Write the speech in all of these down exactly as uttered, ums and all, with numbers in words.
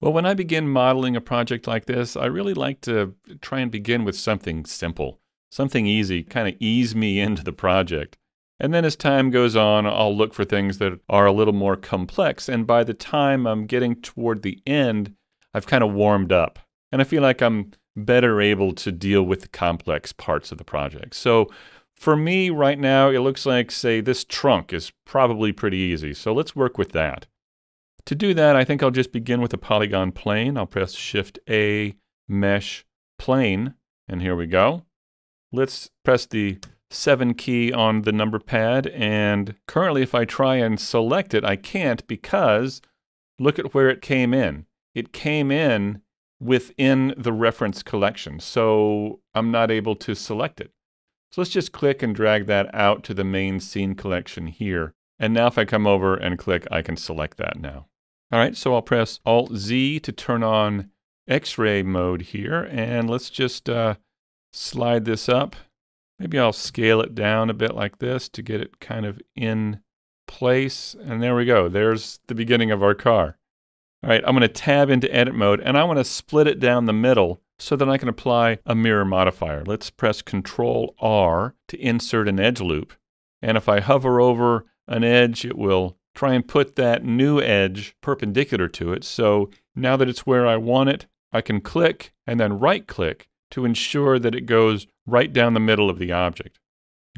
Well, when I begin modeling a project like this, I really like to try and begin with something simple, something easy, kind of ease me into the project. And then as time goes on, I'll look for things that are a little more complex. And by the time I'm getting toward the end, I've kind of warmed up. And I feel like I'm better able to deal with the complex parts of the project. So for me right now, it looks like, say, this trunk is probably pretty easy. So let's work with that. To do that, I think I'll just begin with a polygon plane. I'll press Shift A, Mesh, Plane, and here we go. Let's press the seven key on the number pad, and currently if I try and select it, I can't, because look at where it came in. It came in within the reference collection, so I'm not able to select it. So let's just click and drag that out to the main scene collection here. And now if I come over and click, I can select that now. All right, so I'll press Alt Z to turn on X-ray mode here, and let's just uh, slide this up. Maybe I'll scale it down a bit like this to get it kind of in place. And there we go. There's the beginning of our car. All right, I'm going to tab into edit mode, and I want to split it down the middle so that I can apply a mirror modifier. Let's press Control R to insert an edge loop. And if I hover over an edge, it will try and put that new edge perpendicular to it. So now that it's where I want it, I can click and then right-click to ensure that it goes right down the middle of the object.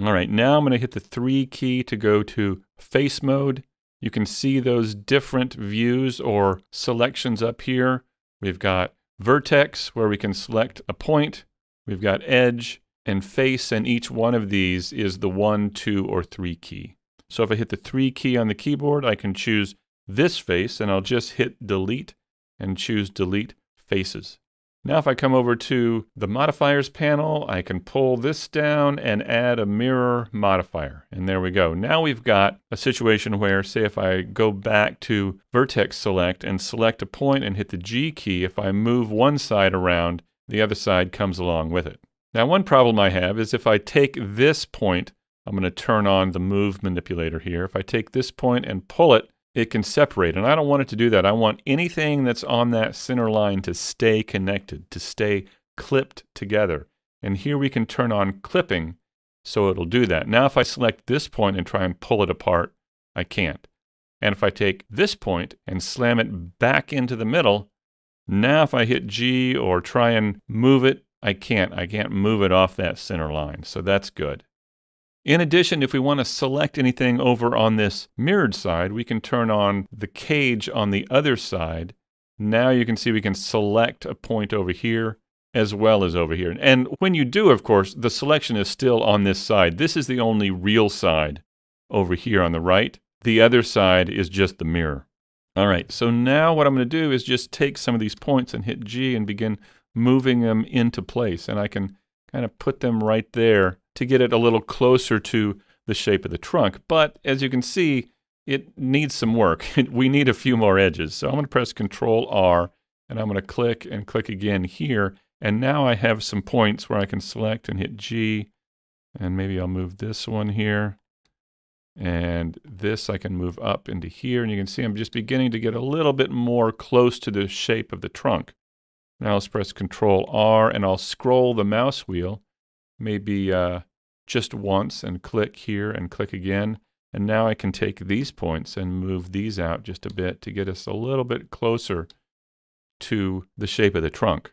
All right, now I'm going to hit the three key to go to face mode. You can see those different views or selections up here. We've got vertex, where we can select a point. We've got edge and face, and each one of these is the one, two, or three key. So if I hit the three key on the keyboard, I can choose this face, and I'll just hit delete and choose delete faces. Now if I come over to the modifiers panel, I can pull this down and add a mirror modifier. And there we go. Now we've got a situation where, say if I go back to vertex select and select a point and hit the G key, if I move one side around, the other side comes along with it. Now one problem I have is if I take this point, I'm going to turn on the move manipulator here. If I take this point and pull it, it can separate, and I don't want it to do that. I want anything that's on that center line to stay connected, to stay clipped together. And here we can turn on clipping, so it'll do that. Now if I select this point and try and pull it apart, I can't. And if I take this point and slam it back into the middle, now if I hit G or try and move it, I can't. I can't move it off that center line, so that's good. In addition, if we want to select anything over on this mirrored side, we can turn on the cage on the other side. Now you can see we can select a point over here as well as over here. And when you do, of course, the selection is still on this side. This is the only real side over here on the right. The other side is just the mirror. All right, so now what I'm going to do is just take some of these points and hit G and begin moving them into place. And I can kind of put them right there to get it a little closer to the shape of the trunk. But as you can see, it needs some work. We need a few more edges. So I'm going to press Control R, and I'm going to click and click again here. And now I have some points where I can select and hit G. And maybe I'll move this one here. And this I can move up into here. And you can see I'm just beginning to get a little bit more close to the shape of the trunk. Now let's press Control R, and I'll scroll the mouse wheel, maybe uh, just once, and click here and click again. And now I can take these points and move these out just a bit to get us a little bit closer to the shape of the trunk.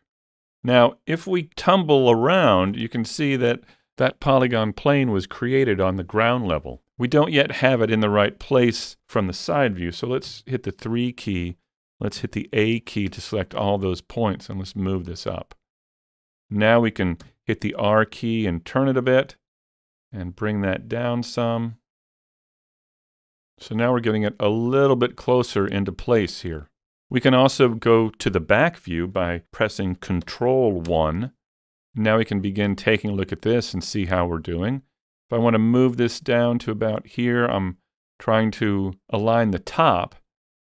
Now, if we tumble around, you can see that that polygon plane was created on the ground level. We don't yet have it in the right place from the side view, so let's hit the three key. Let's hit the A key to select all those points, and let's move this up. Now we can hit the R key and turn it a bit and bring that down some. So now we're getting it a little bit closer into place here. We can also go to the back view by pressing Control one. Now we can begin taking a look at this and see how we're doing. If I want to move this down to about here, I'm trying to align the top.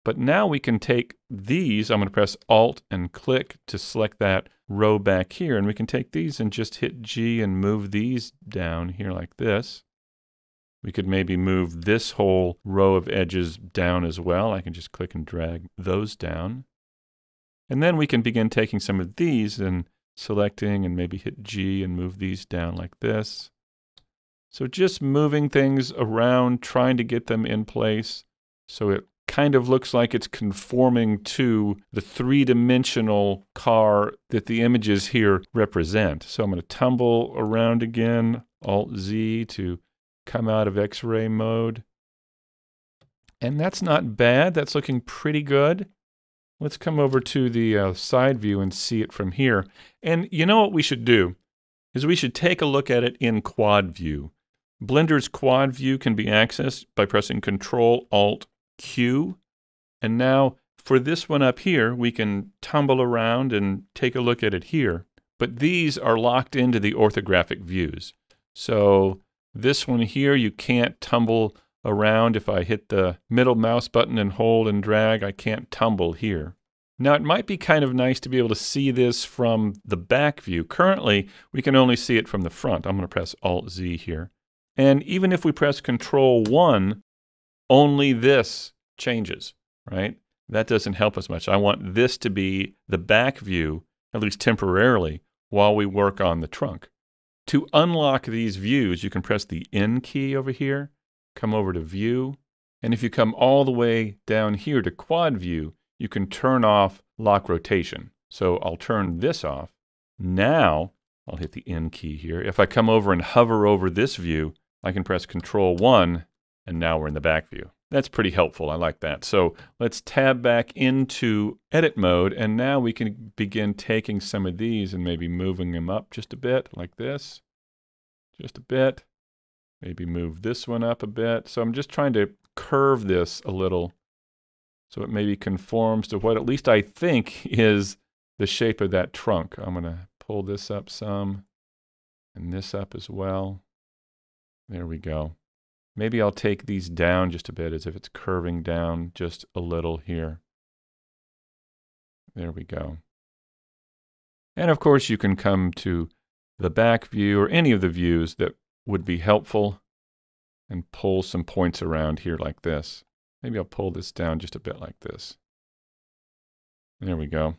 But now we can take these, I'm going to press Alt and click to select that row back here, and we can take these and just hit G and move these down here like this. We could maybe move this whole row of edges down as well. I can just click and drag those down. And then we can begin taking some of these and selecting and maybe hit G and move these down like this. So just moving things around, trying to get them in place so it kind of looks like it's conforming to the three-dimensional car that the images here represent. So I'm going to tumble around again, Alt Z to come out of X-ray mode. And that's not bad. That's looking pretty good. Let's come over to the uh, side view and see it from here. And you know what we should do is we should take a look at it in Quad View. Blender's Quad View can be accessed by pressing Control Alt Q. And now for this one up here, we can tumble around and take a look at it here. But these are locked into the orthographic views. So this one here, you can't tumble around. If I hit the middle mouse button and hold and drag, I can't tumble here. Now it might be kind of nice to be able to see this from the back view. Currently, we can only see it from the front. I'm going to press Alt Z here. And even if we press Control one, only this changes, right? That doesn't help us much. I want this to be the back view, at least temporarily, while we work on the trunk. To unlock these views, you can press the N key over here, come over to View, and if you come all the way down here to Quad View, you can turn off Lock Rotation. So I'll turn this off. Now, I'll hit the N key here. If I come over and hover over this view, I can press Control one, and now we're in the back view. That's pretty helpful. I like that. So let's tab back into edit mode, and now we can begin taking some of these and maybe moving them up just a bit, like this, just a bit. Maybe move this one up a bit. So I'm just trying to curve this a little so it maybe conforms to what at least I think is the shape of that trunk. I'm going to pull this up some and this up as well. There we go. Maybe I'll take these down just a bit as if it's curving down just a little here. There we go. And of course you can come to the back view or any of the views that would be helpful and pull some points around here like this. Maybe I'll pull this down just a bit like this. There we go.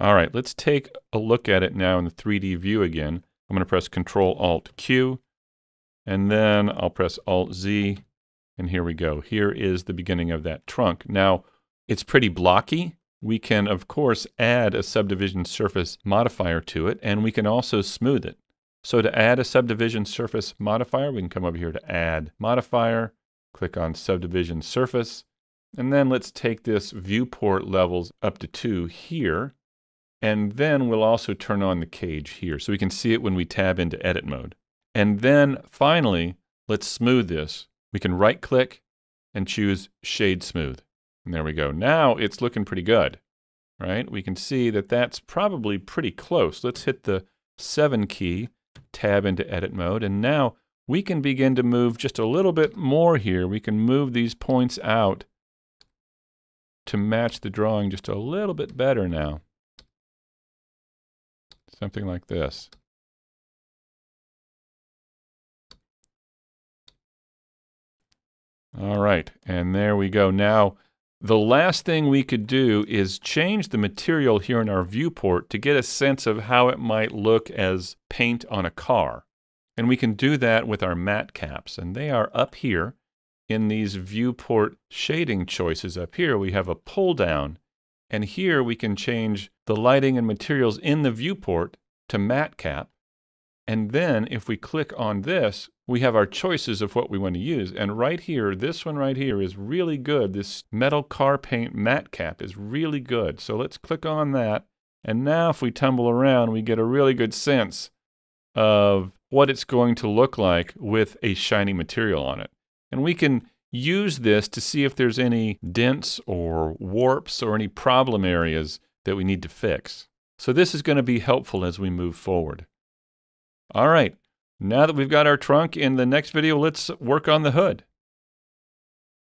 All right, let's take a look at it now in the three D view again. I'm going to press Control Alt Q, and then I'll press Alt Z, and here we go. Here is the beginning of that trunk. Now, it's pretty blocky. We can, of course, add a subdivision surface modifier to it, and we can also smooth it. So to add a subdivision surface modifier, we can come over here to Add Modifier, click on Subdivision Surface, and then let's take this viewport levels up to two here, and then we'll also turn on the cage here, so we can see it when we tab into edit mode. And then, finally, let's smooth this. We can right-click and choose Shade Smooth. And there we go. Now it's looking pretty good, right? We can see that that's probably pretty close. Let's hit the seven key, tab into edit mode, and now we can begin to move just a little bit more here. We can move these points out to match the drawing just a little bit better now. Something like this. All right, and there we go. Now, the last thing we could do is change the material here in our viewport to get a sense of how it might look as paint on a car. And we can do that with our matte caps, and they are up here in these viewport shading choices. Up here we have a pull down, and here we can change the lighting and materials in the viewport to matte cap. And then if we click on this, we have our choices of what we want to use. And right here, this one right here is really good. This metal car paint matte cap is really good. So let's click on that. And now if we tumble around, we get a really good sense of what it's going to look like with a shiny material on it. And we can use this to see if there's any dents or warps or any problem areas that we need to fix. So this is going to be helpful as we move forward. All right. Now that we've got our trunk, in the next video, let's work on the hood.